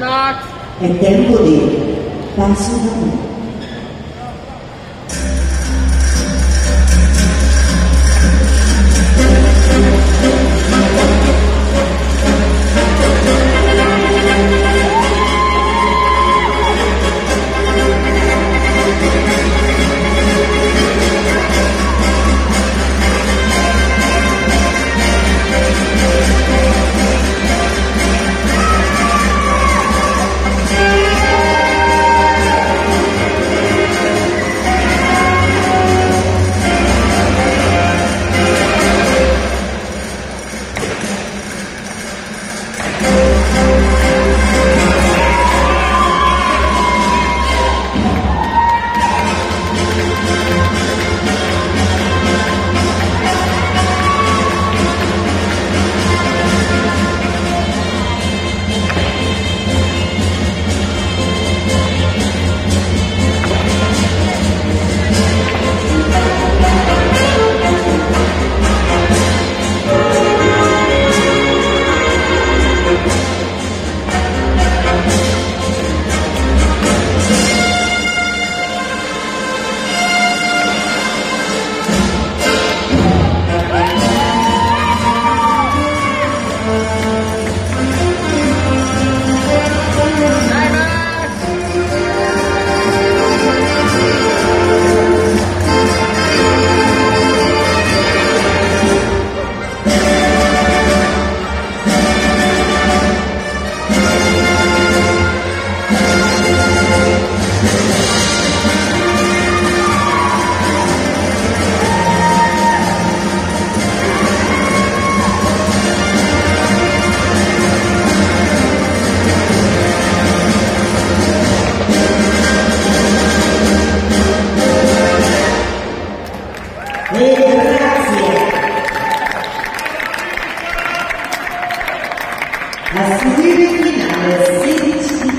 and then Buddha passed away. Las finales